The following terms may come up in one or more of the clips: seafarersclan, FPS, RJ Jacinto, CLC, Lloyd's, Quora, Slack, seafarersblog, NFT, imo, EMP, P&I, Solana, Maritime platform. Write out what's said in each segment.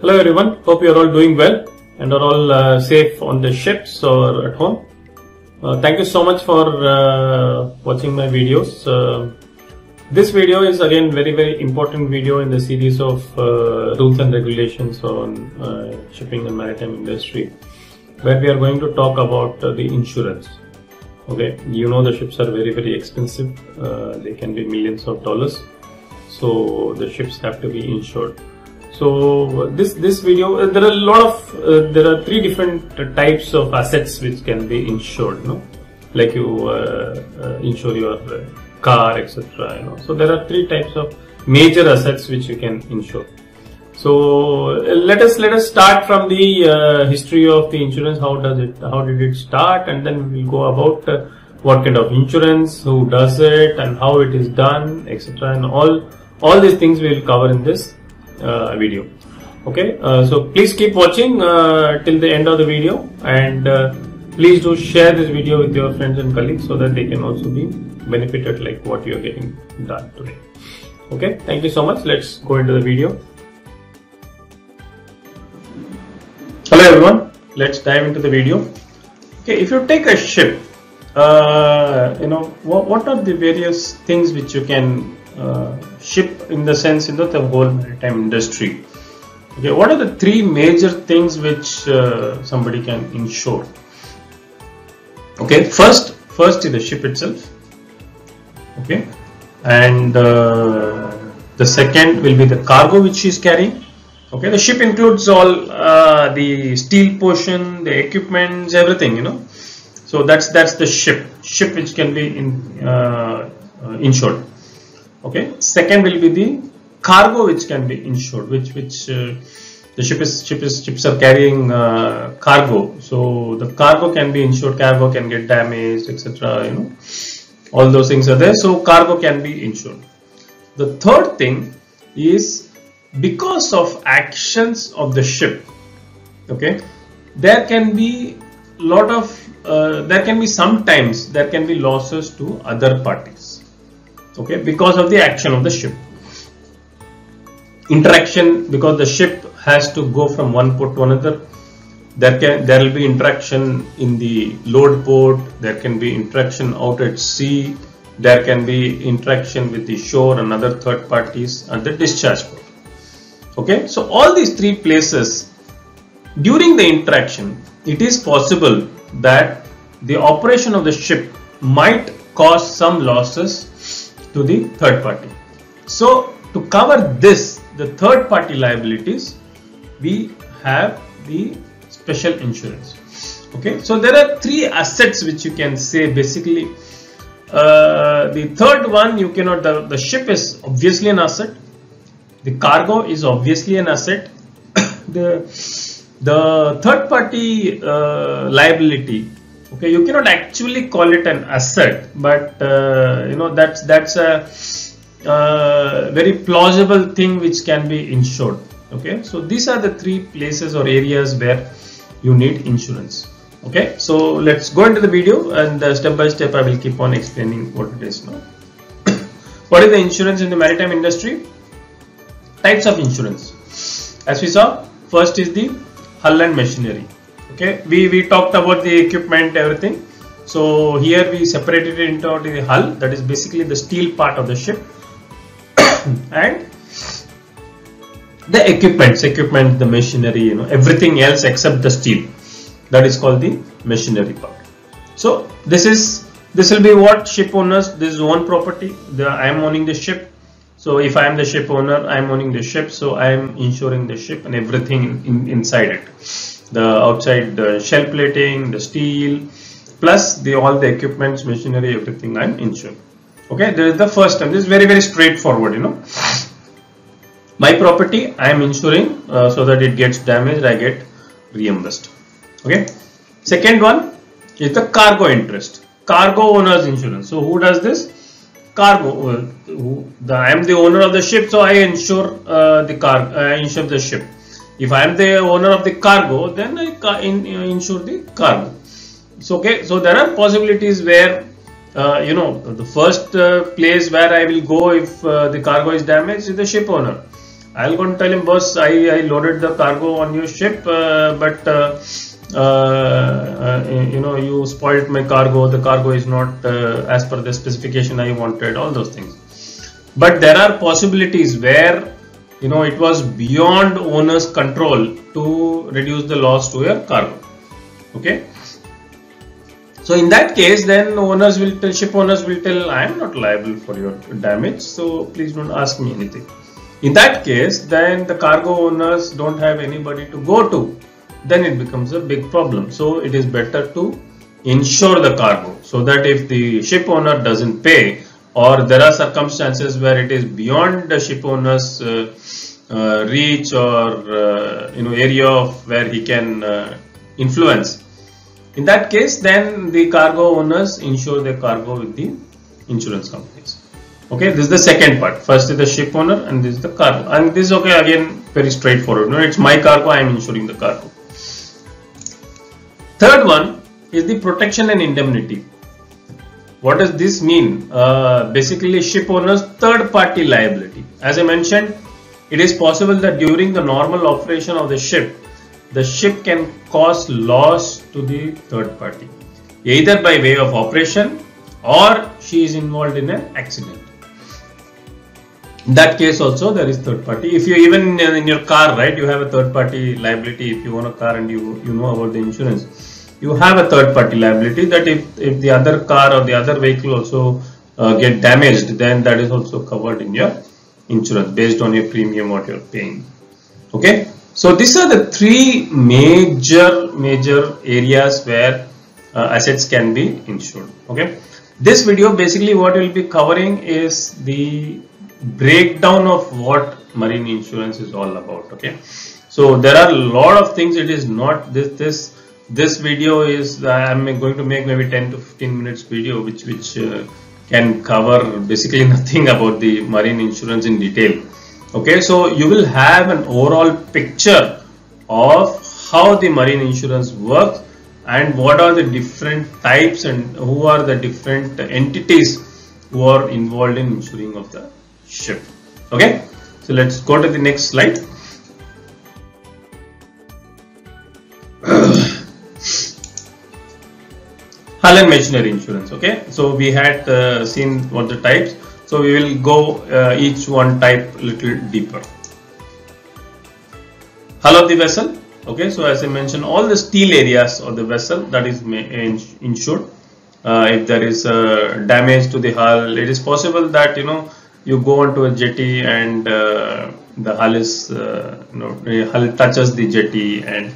Hello everyone, hope you are all doing well and are all safe on the ships or at home. Thank you so much for watching my videos. This video is again very, very important video in the series of rules and regulations on shipping and maritime industry, where we are going to talk about the insurance. Okay, you know the ships are very, very expensive. They can be millions of dollars, so the ships have to be insured. So this video, there are a lot of there are 3 different types of assets which can be insured, you know, like you insure your car, etc. You know, so there are 3 types of major assets which you can insure. So let us start from the history of the insurance. How did it start, and then we will go about what kind of insurance, who does it, and how it is done, etc. And all these things we will cover in this video. Okay, so please keep watching till the end of the video, and please do share this video with your friends and colleagues so that they can also be benefited like what you are getting done today. Okay, thank you so much. Let's go into the video. Hello everyone, let's dive into the video. Okay, if you take a ship, you know, what are the various things which you can ship, in the sense, you know, the whole maritime industry. Okay, what are the 3 major things which somebody can insure? Okay, first is the ship itself. Okay, and the second will be the cargo which she is carrying. Okay, the ship includes all the steel portion, the equipments, everything, you know. So that's the ship which can be insured. Okay, second will be the cargo which can be insured, which the ships are carrying cargo. So the cargo can be insured, cargo can get damaged, etc. You know, all those things are there. So cargo can be insured. The third thing is because of actions of the ship. Okay, there can be lot of sometimes there can be losses to other parties. Okay, because of the action of the ship. Interaction, because the ship has to go from one port to another, there will be interaction in the load port, there can be interaction out at sea, there can be interaction with the shore and other third parties at the discharge port. Okay, so all these 3 places, during the interaction, it is possible that the operation of the ship might cause some losses to the third party. So to cover this, the third party liabilities, we have the special insurance. Okay, so there are 3 assets which you can say basically. The third one you cannot, the ship is obviously an asset, the cargo is obviously an asset, the third party liability. Okay, you cannot actually call it an asset, but you know, that's a very plausible thing which can be insured. Okay, so these are the 3 places or areas where you need insurance. Okay, so let's go into the video, and step by step I will keep on explaining what it is now. What is the insurance in the maritime industry? Types of insurance, as we saw. First is the hull and machinery. Okay, we talked about the equipment, everything. So here we separated it into the hull, that is basically the steel part of the ship, and the equipment, the machinery, you know, everything else except the steel, that is called the machinery part. So this will be what ship owners, this is own property. I am owning the ship, so if I am the ship owner, I am owning the ship, so I am insuring the ship and everything inside it. The outside, the shell plating, the steel, plus all the equipments, machinery, everything I am insured. Okay, this is the first time. This is very, very straightforward, you know. My property, I am insuring so that it gets damaged, I get reimbursed. Okay. Second one is the cargo interest, cargo owner's insurance. So who does this? Cargo. I am the owner of the ship, so I insure the ship. If I am the owner of the cargo, then I insure the cargo. So okay, so there are possibilities where you know, the first place where I will go if the cargo is damaged is the ship owner. I'll go and tell him, boss, I loaded the cargo on your ship, but you spoiled my cargo. The cargo is not as per the specification I wanted, all those things. But there are possibilities where, you know, it was beyond owner's control to reduce the loss to your cargo. Okay. So in that case, then owners will tell, ship owners will tell, I am not liable for your damage, so please don't ask me anything. In that case, then the cargo owners don't have anybody to go to. Then it becomes a big problem. So it is better to insure the cargo, so that if the ship owner doesn't pay, or there are circumstances where it is beyond the ship owner's reach or area of where he can influence. In that case, then the cargo owners insure their cargo with the insurance companies. Okay, this is the second part. First is the ship owner, and this is the cargo. And this is okay, again, very straightforward. No, it's my cargo, I am insuring the cargo. Third one is the protection and indemnity. What does this mean? Basically, ship owners' third party liability. As I mentioned, it is possible that during the normal operation of the ship can cause loss to the third party, either by way of operation or she is involved in an accident. In that case also there is third party. If you even in your car, right, you have a third party liability. If you own a car and you know about the insurance, you have a third party liability that if the other car or the other vehicle also get damaged, then that is also covered in your insurance based on your premium what you are paying. Okay, so these are the three major areas where assets can be insured. Okay, this video basically what will be covering is the breakdown of what marine insurance is all about. Okay, so there are a lot of things. It is not this video is, I'm going to make maybe 10 to 15 minutes video which can cover basically nothing about the marine insurance in detail. Okay, so you will have an overall picture of how the marine insurance works and what are the different types and who are the different entities who are involved in insuring of the ship. Okay, so let's go to the next slide. Hull and machinery insurance. Okay, so we had seen what the types, so we will go each one type a little deeper. Hull of the vessel. Okay, so as I mentioned, all the steel areas of the vessel that is insured. If there is damage to the hull, it is possible that you go onto a jetty and the hull is, hull touches the jetty and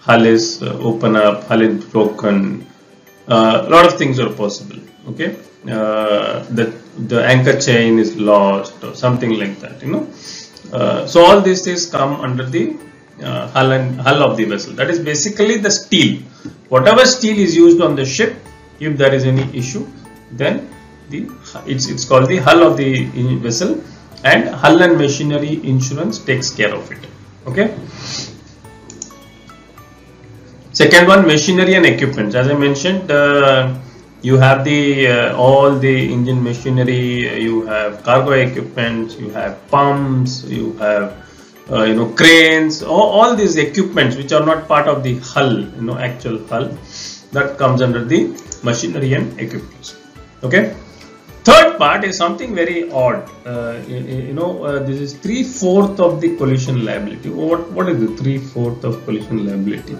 hull is open up, hull is broken. A lot of things are possible. Okay, the anchor chain is lost or something like that. So all these things come under the hull of the vessel. That is basically the steel. Whatever steel is used on the ship, if there is any issue, then it's called the hull of the vessel, and hull and machinery insurance takes care of it. Okay. Second one, machinery and equipment. As I mentioned, you have the all the engine machinery, you have cargo equipment, you have pumps, you have cranes, all these equipments which are not part of the hull, actual hull, that comes under the machinery and equipment. Okay. Third part is something very odd. This is 3/4 of the collision liability. What is the 3/4 of collision liability?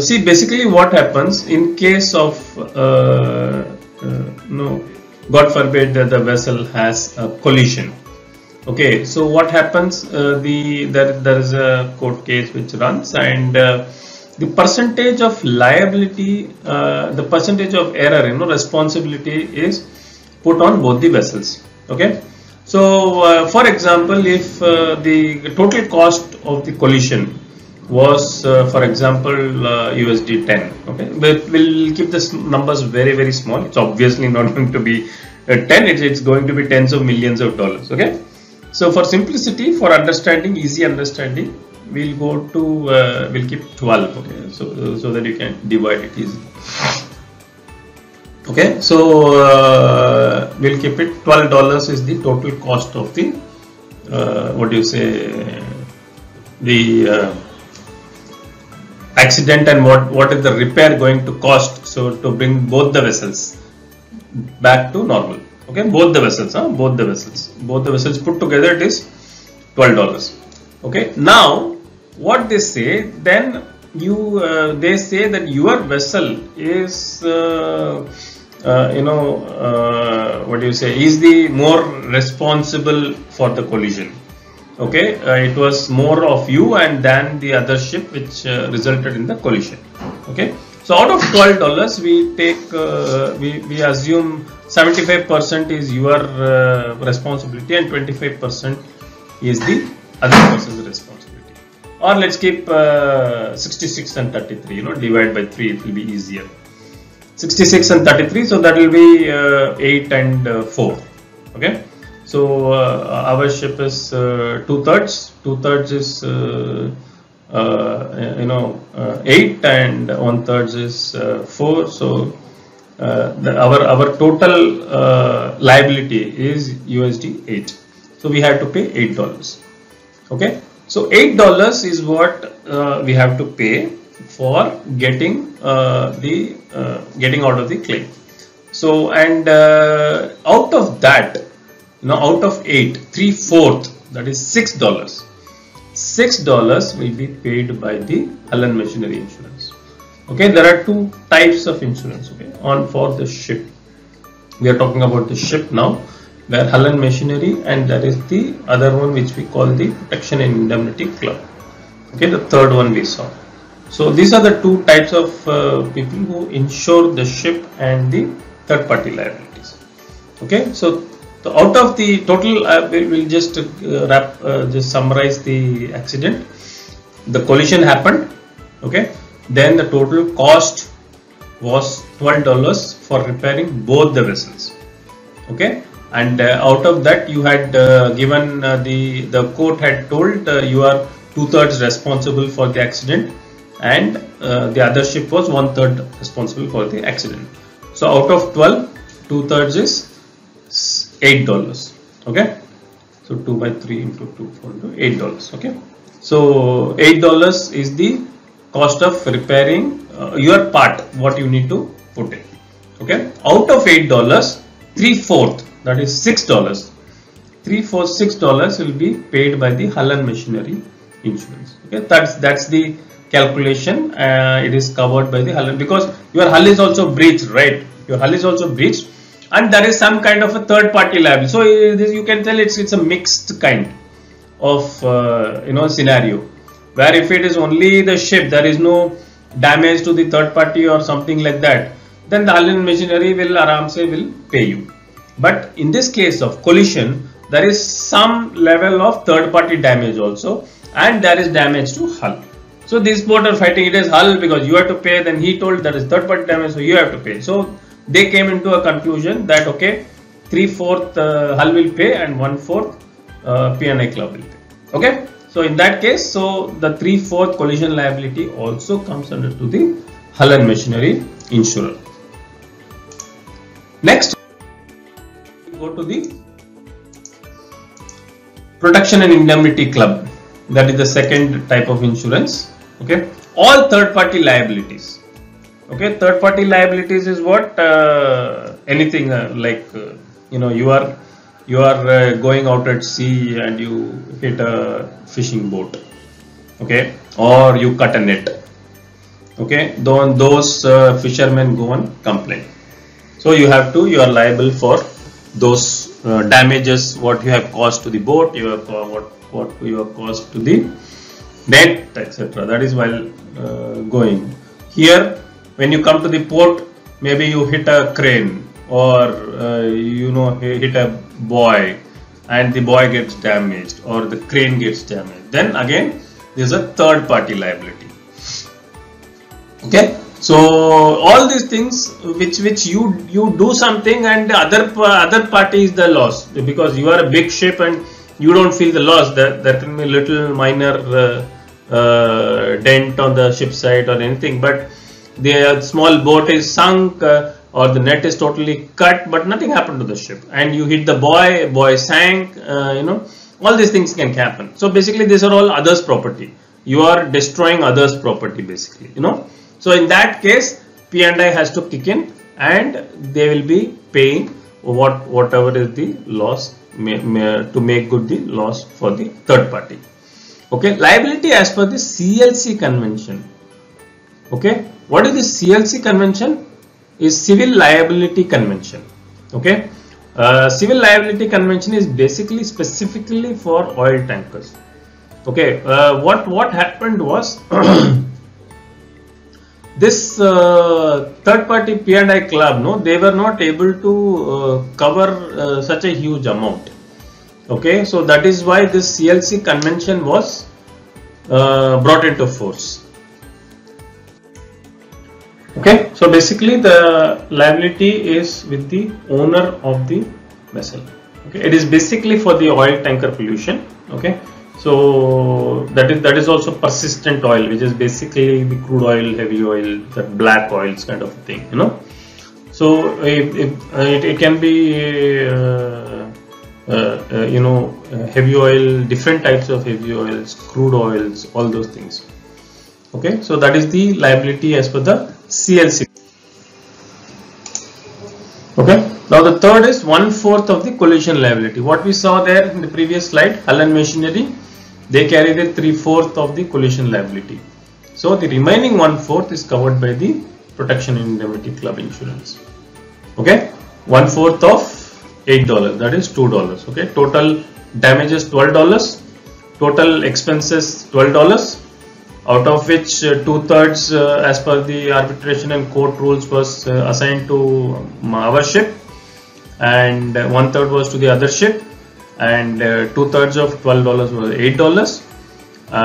See, basically what happens in case of God forbid that the vessel has a collision. Okay, so what happens? There is a court case which runs, and the percentage of liability, the percentage of error, responsibility is put on both the vessels. Okay, so for example, if the total cost of the collision was, for example, $10. Okay, but we'll keep this numbers very, very small. It's obviously not going to be 10. It's going to be tens of millions of dollars. Okay, so for simplicity, for understanding, easy understanding, we'll go to we'll keep 12. Okay, so that you can divide it easily. Okay, so we'll keep it $12 is the total cost of the what do you say, the accident and what is the repair going to cost, so to bring both the vessels back to normal. Okay, both the vessels, both the vessels put together, it is $12. Okay, now what they say, then you they say that your vessel is what do you say, is the more responsible for the collision. Okay, it was more of you and than the other ship which resulted in the collision. Okay, so out of $12 we take we assume 75% is your responsibility and 25% is the other person's responsibility, or let's keep 66 and 33, you know, divide by 3, it will be easier. 66 and 33, so that will be 8 and 4. Okay, so our ship is 2/3. 2/3 is 8 and 1/3 is 4. So our total liability is USD 8. So we have to pay $8. Okay, so $8 is what we have to pay for getting getting out of the claim. So and out of that, you know, out of 8, 3/4, that is $6. $6 will be paid by the hull and machinery insurance. Okay, there are two types of insurance. Okay, for the ship, we are talking about the ship now, where hull and machinery, and there is the other one which we call the protection and indemnity club. Okay, the third one we saw. So these are the two types of people who insure the ship and the third party liabilities. Okay, so out of the total, we'll just just summarize the accident. The collision happened. Okay, then the total cost was $12 for repairing both the vessels. Okay, and out of that you had given the court had told you are 2/3 responsible for the accident, and the other ship was 1/3 responsible for the accident. So out of 12, 2/3 is $8. Okay, so 2 by 3 into 2, 4 into $8. Okay, so $8 is the cost of repairing your part, what you need to put in. Okay, out of $8, 3/4, that is $6. $6 will be paid by the hull and machinery insurance. Okay, that's the calculation. It is covered by the hull, because your hull is also breached, right? Your hull is also breached, and there is some kind of a third party liability. So this you can tell it's a mixed kind of scenario, where if it is only the ship, there is no damage to the third party or something like that, then the hull and machinery will pay you. But in this case of collision, there is some level of third party damage also, and there is damage to hull. So these both are fighting. It is hull because you have to pay, then he told there is third party damage, so you have to pay. So they came into a conclusion that okay, 3/4 hull will pay and 1/4 P&I club will pay. Okay, so in that case, so the 3/4 collision liability also comes under to the hull and machinery insurer. Next, go to the protection and indemnity club. That is the second type of insurance. Okay, all third party liabilities. Okay, third party liabilities is what anything like you are going out at sea and you hit a fishing boat. Okay, or you cut a net. Okay, those fishermen go and complain. So you are liable for those damages, what you have caused to the boat, what you have caused to the net, etc. That is while going. Here, when you come to the port, maybe you hit a crane, or hit a buoy, and the buoy gets damaged or the crane gets damaged. Then again, there is a third party liability. Okay. So all these things which you do something and the other party is the loss, because you are a big ship and you don't feel the loss. There can be little minor dent on the ship side or anything, but the small boat is sunk or the net is totally cut, but nothing happened to the ship. And you hit the buoy sank, All these things can happen. So basically these are all others' property. You are destroying others' property basically, you know. So in that case, P&I has to kick in and they will be paying whatever is the loss to make good the loss for the third party. Okay, liability as per the CLC convention. Okay, what is the CLC convention? Is Civil Liability Convention. Okay, Civil Liability Convention is basically specifically for oil tankers. Okay, what happened was this third party P&I club, no, they were not able to cover such a huge amount. Okay, so that is why this CLC convention was brought into force. Okay, so basically the liability is with the owner of the vessel. Okay, it is basically for the oil tanker pollution. Okay, so that is also persistent oil, which is basically the crude oil, heavy oil, the black oils kind of thing, you know. So it can be you know, heavy oil, different types of heavy oils, crude oils, all those things. Okay, so that is the liability as per the CLC. Okay, now the third is 1/4 of the collision liability. What we saw there in the previous slide, hull and machinery, they carry the 3/4 of the collision liability. So the remaining 1/4 is covered by the protection indemnity club insurance. Okay, 1/4 of $8, that is $2. Okay, total damages $12, total expenses $12, out of which 2/3 as per the arbitration and court rules was assigned to our ship, and 1/3 was to the other ship, and 2/3 of $12 was $8,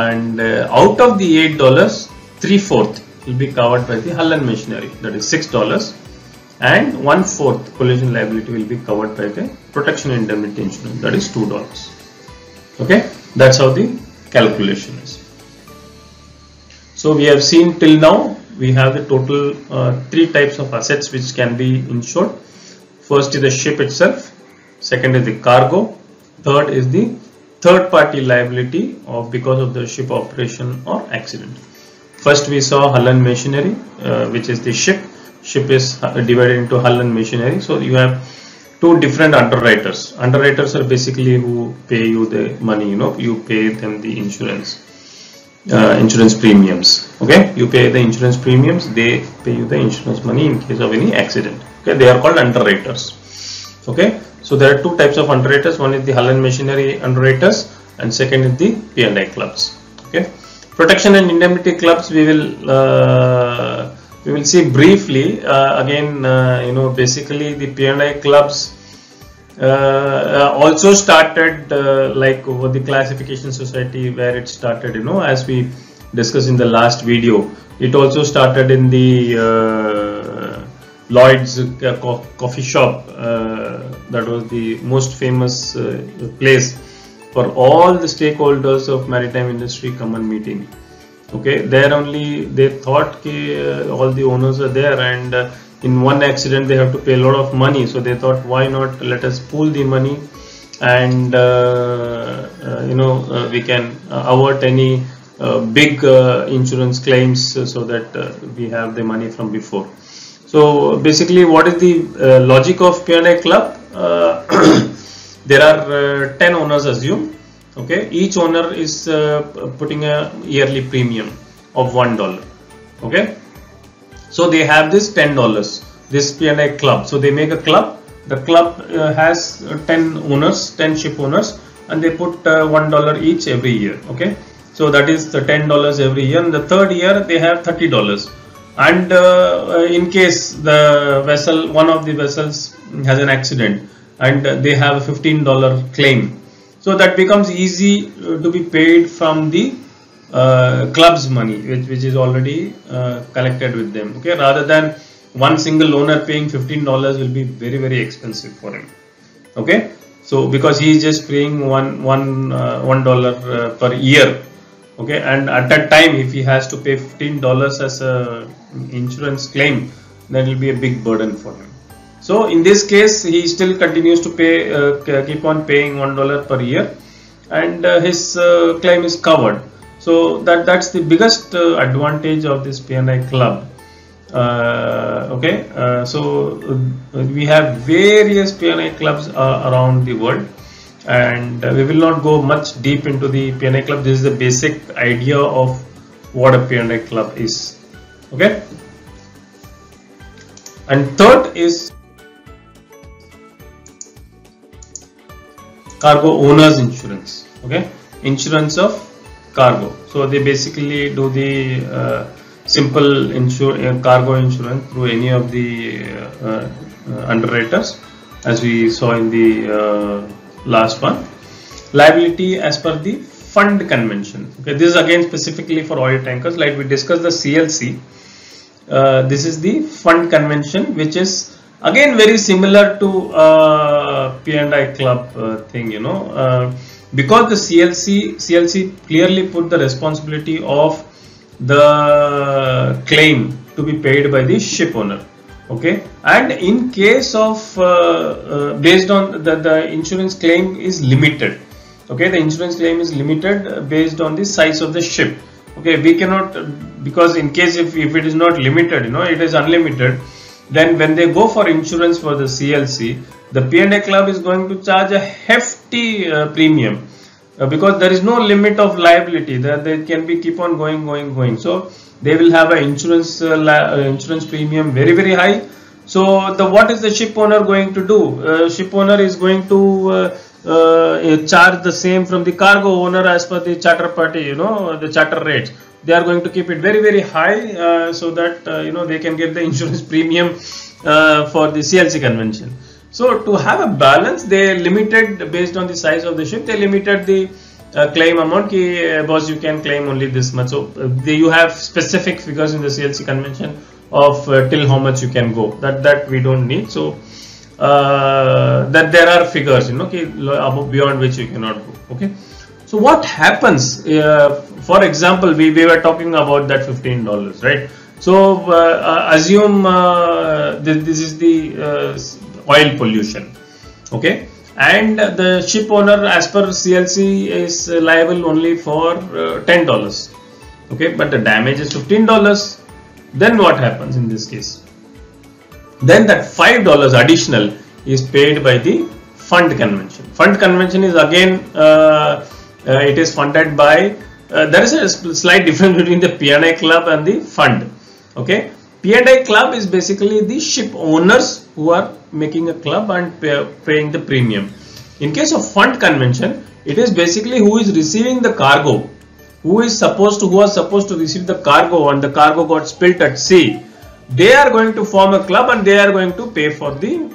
and out of the $8, 3/4 will be covered by the hull and machinery, that is $6. And 1/4 collision liability will be covered by the protection indemnity insurance, that is $2. Okay, that's how the calculation is. So we have seen till now, we have the total three types of assets which can be insured. First is the ship itself, second is the cargo, third is the third party liability of because of the ship operation or accident. First we saw hull and machinery, which is the ship. Ship is divided into hull and machinery. So you have two different underwriters. Underwriters are basically who pay you the money, you know, you pay them the insurance premiums. Okay, you pay the insurance premiums, they pay you the insurance money in case of any accident. Okay, they are called underwriters. Okay, so there are two types of underwriters. One is the hull and machinery underwriters, and second is the P&I clubs. Okay, protection and indemnity clubs we will see briefly. Again, you know, basically the P&I clubs also started like over the classification society where it started, you know, as we discussed in the last video. It also started in the Lloyd's coffee shop. That was the most famous place for all the stakeholders of maritime industry common meeting. Okay, there only they thought that all the owners are there, and in one accident they have to pay a lot of money. So they thought, why not let us pool the money, and you know, we can avert any big insurance claims, so that we have the money from before. So basically, what is the logic of P&I club? There are 10 owners assumed. Okay, each owner is putting a yearly premium of $1. Okay, so they have this $10, this P&I club. So they make a club. The club has 10 owners, 10 ship owners, and they put $1 each every yeyear. Okay, so that is the $10 every year. And the third year they have $30. And in case the vessel, one of the vessels has an accident, and they have a $15 claim. So that becomes easy to be paid from the club's money, which is already collected with them. Okay, rather than one single owner paying $15 will be very, very expensive for him. Okay, so because he is just paying $1 per year. Okay, and at that time, if he has to pay $15 as a insurance claim, that will be a big burden for him. So in this case, he still continues to pay, keep on paying $1 per year, and his claim is covered. So that's the biggest advantage of this PNI club. So we have various PNI clubs around the world, and we will not go much deep into the PNI club. This is the basic idea of what a PNI club is. Okay. And third is cargo owners insurance. Okay, insurance of cargo. So they basically do the simple cargo insurance through any of the underwriters, as we saw in the last one. Liability as per the fund convention. Okay, this is again specifically for oil tankers, like we discussed the CLC. This is the fund convention, which is again very similar to P&I club thing, you know, because the CLC clearly put the responsibility of the claim to be paid by the ship owner. Okay, and in case of based on the insurance claim is limited. Okay, the insurance claim is limited based on the size of the ship. Okay, we cannot, because in case if it is not limited, you know, it is unlimited, then when they go for insurance for the CLC, the P&A club is going to charge a hefty premium because there is no limit of liability, that they can be keep on going. So they will have an insurance insurance premium very, very high. So what is the ship owner going to do? Ship owner is going to charge the same from the cargo owner as per the charter party, you know, the charter rates. They are going to keep it very, very high so that you know, they can get the insurance premium for the CLC convention. So to have a balance, they limited based on the size of the ship. They limited the claim amount. Ki, boss, you can claim only this much. So you have specific figures in the CLC convention of till how much you can go. That we don't need. So that there are figures, you know, ki, above beyond which you cannot go. Okay. So what happens? For example, we were talking about that $15, right? So assume this is the oil pollution, okay, and the ship owner as per CLC is liable only for $10, okay, but the damage is $15. Then what happens in this case? Then that $5 additional is paid by the fund convention. Fund convention is again it is funded by there is a slight difference between the P&I club and the fund. Okay, P&I club is basically the ship owners who are making a club and paying the premium. In case of fund convention, it is basically who is receiving the cargo, who was supposed to receive the cargo, and the cargo got spilt at sea. They are going to form a club and they are going to pay for the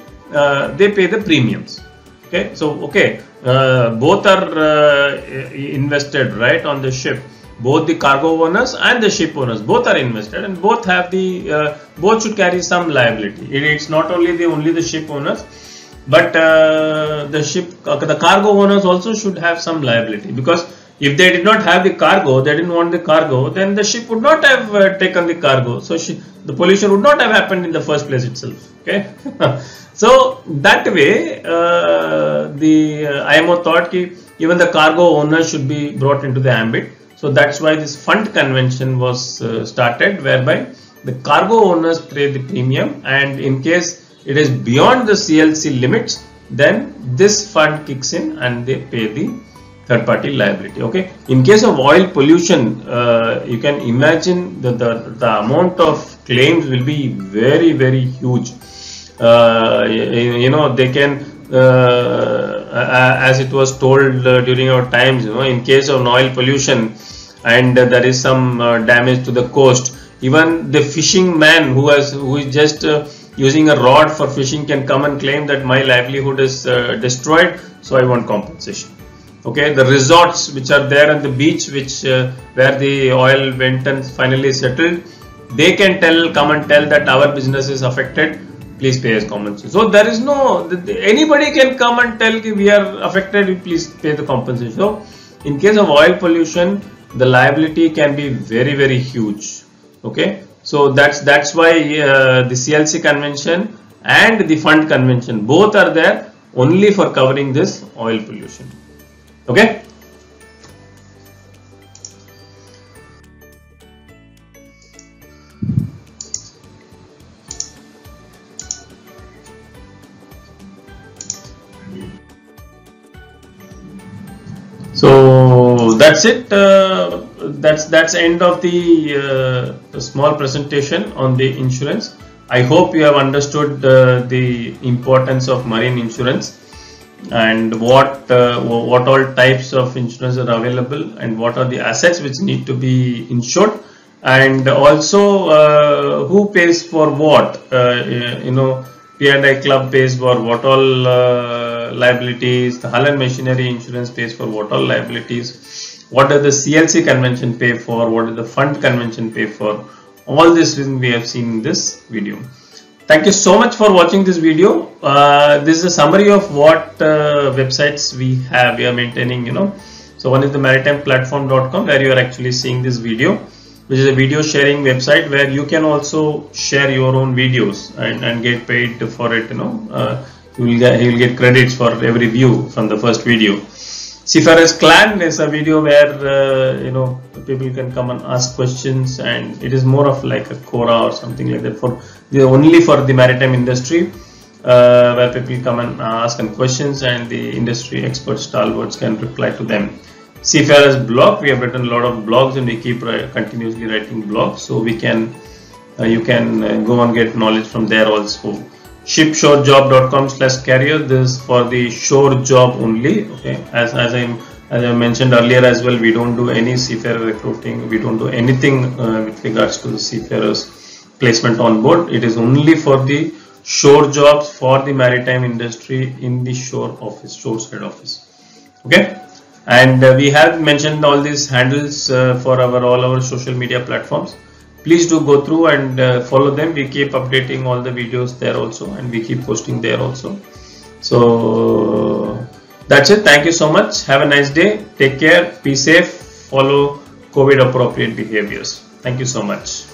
they pay the premiums. Okay, so okay, both are invested, right, on the ship. Both the cargo owners and the ship owners, both are invested, and both have the both should carry some liability. It's not only the ship owners, but the cargo owners also should have some liability, because if they did not have the cargo, they didn't want the cargo, then the ship would not have taken the cargo, so the pollution would not have happened in the first place itself. Okay. So that way the IMO thought that even the cargo owners should be brought into the ambit. So that's why this fund convention was started, whereby the cargo owners pay the premium, and in case it is beyond the CLC limits, then this fund kicks in and they pay the third party liability. Okay. In case of oil pollution, you can imagine that the amount of claims will be very, very huge. You know, they can as it was told during our times, you know, in case of oil pollution and there is some damage to the coast, even the fishing man who is just using a rod for fishing can come and claim that my livelihood is destroyed, so I want compensation. Okay, the resorts which are there on the beach, which where the oil went and finally settled, they can come and tell that our business is affected, please pay us compensation. So there is no, anybody can come and tell that we are affected, please pay the compensation. So in case of oil pollution, the liability can be very, very huge. Okay, so that's why the CLC convention and the fund convention both are there only for covering this oil pollution. Okay, that's it. That's end of the small presentation on the insurance. I hope you have understood the importance of marine insurance and what all types of insurance are available and what are the assets which need to be insured, and also who pays for what. You know, P&I Club pays for what all liabilities, the hull and machinery insurance pays for what all liabilities, what does the CLC convention pay for, what does the fund convention pay for. All this we have seen in this video. Thank you so much for watching this video. This is a summary of what websites we are maintaining, you know. So one is the maritimeplatform.com, where you are actually seeing this video, which is a video sharing website where you can also share your own videos and get paid for it, you know. You will get credits for every view from the first video. Seafarers Clan is a video where you know, people can come and ask questions, and it is more of like a Quora or something like that for the only for the maritime industry, where people come and ask questions and the industry experts, stalwarts can reply to them. Seafarers Blog, we have written a lot of blogs and we keep continuously writing blogs, so we can you can go and get knowledge from there also. Shipshorejob.com/carrier, this is for the shore job only. Okay, as I mentioned earlier as well, we don't do any seafarer recruiting, we don't do anything with regards to the seafarers placement on board. It is only for the shore jobs for the maritime industry in the shore office, shore side office. Okay, and we have mentioned all these handles for all our social media platforms. Please do go through and follow them. We keep updating all the videos there also, and we keep posting there also. So that's it. Thank you so much. Have a nice day. Take care. Be safe. Follow COVID appropriate behaviors. Thank you so much.